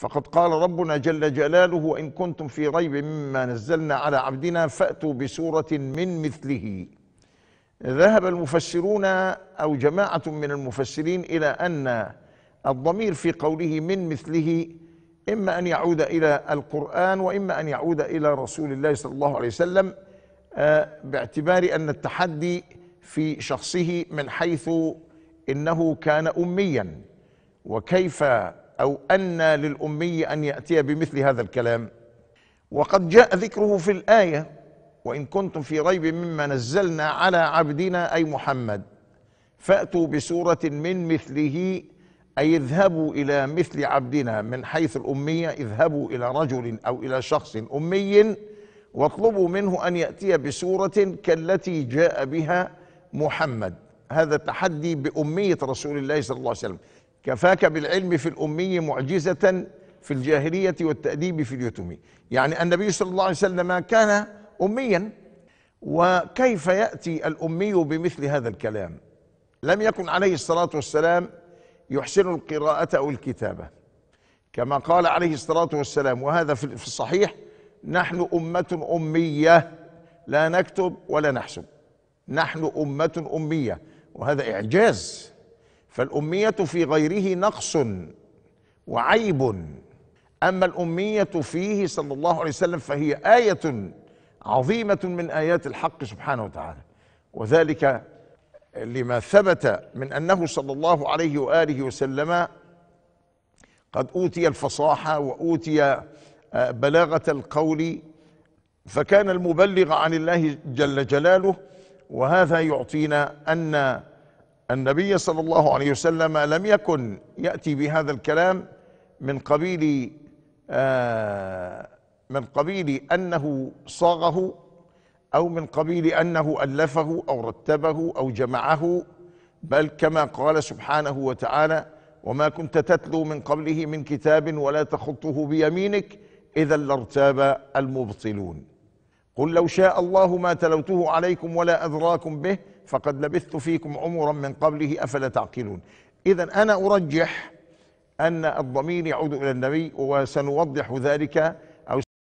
فقد قال ربنا جل جلاله: وإن كنتم في ريب مما نزلنا على عبدنا فأتوا بسورة من مثله. ذهب المفسرون أو جماعة من المفسرين إلى أن الضمير في قوله من مثله إما أن يعود إلى القرآن وإما أن يعود إلى رسول الله صلى الله عليه وسلم، باعتبار أن التحدي في شخصه من حيث إنه كان أميا، وكيف أو أن للأمي أن يأتي بمثل هذا الكلام. وقد جاء ذكره في الآية: وإن كنتم في ريب مما نزلنا على عبدنا أي محمد فأتوا بسورة من مثله، أي اذهبوا إلى مثل عبدنا، من حيث الأمية اذهبوا إلى رجل أو إلى شخص أمي واطلبوا منه أن يأتي بسورة كالتي جاء بها محمد. هذا التحدي بأمية رسول الله صلى الله عليه وسلم: كفاك بالعلم في الأمي معجزة في الجاهلية والتأديب في اليتم. يعني النبي صلى الله عليه وسلم كان أميا، وكيف يأتي الأمي بمثل هذا الكلام؟ لم يكن عليه الصلاة والسلام يحسن القراءة أو الكتابة، كما قال عليه الصلاة والسلام، وهذا في الصحيح: نحن أمة أمية لا نكتب ولا نحسب. نحن أمة أمية، وهذا إعجاز، فالأمية في غيره نقص وعيب، أما الأمية فيه صلى الله عليه وسلم فهي آية عظيمة من آيات الحق سبحانه وتعالى، وذلك لما ثبت من أنه صلى الله عليه وآله وسلم قد أوتي الفصاحة وأوتي بلاغة القول، فكان المبلغ عن الله جل جلاله. وهذا يعطينا أن النبي صلى الله عليه وسلم لم يكن يأتي بهذا الكلام من قبيل أنه صاغه، أو من قبيل أنه ألفه أو رتبه أو جمعه، بل كما قال سبحانه وتعالى: وما كنت تتلو من قبله من كتاب ولا تخطه بيمينك إذا لارتاب المبطلون. قل لو شاء الله ما تلوته عليكم ولا أدراكم به فقد لبثت فيكم عمرا من قبله أفلا تعقلون. إذن أنا أرجح أن الضمير يعود إلى النبي، وسنوضح ذلك